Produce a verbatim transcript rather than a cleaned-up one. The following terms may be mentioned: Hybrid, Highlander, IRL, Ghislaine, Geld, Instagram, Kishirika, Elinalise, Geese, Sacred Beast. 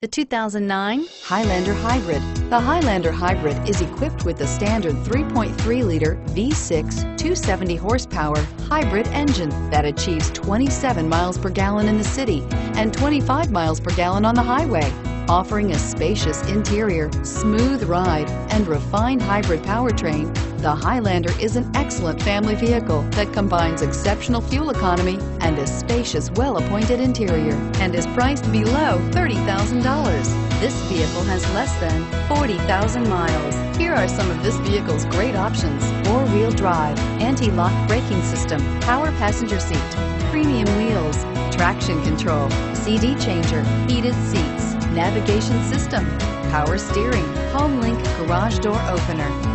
The two thousand nine Highlander Hybrid. The Highlander Hybrid is equipped with the standard three point three liter V six two hundred seventy horsepower hybrid engine that achieves twenty-seven miles per gallon in the city and twenty-five miles per gallon on the highway, offering a spacious interior, smooth ride, and refined hybrid powertrain. The Highlander is an excellent family vehicle that combines exceptional fuel economy and a spacious, well-appointed interior, and is priced below thirty thousand dollars. This vehicle has less than forty thousand miles. Here are some of this vehicle's great options: four-wheel drive, anti-lock braking system, power passenger seat, premium wheels, traction control, C D changer, heated seats, navigation system, power steering, HomeLink garage door opener.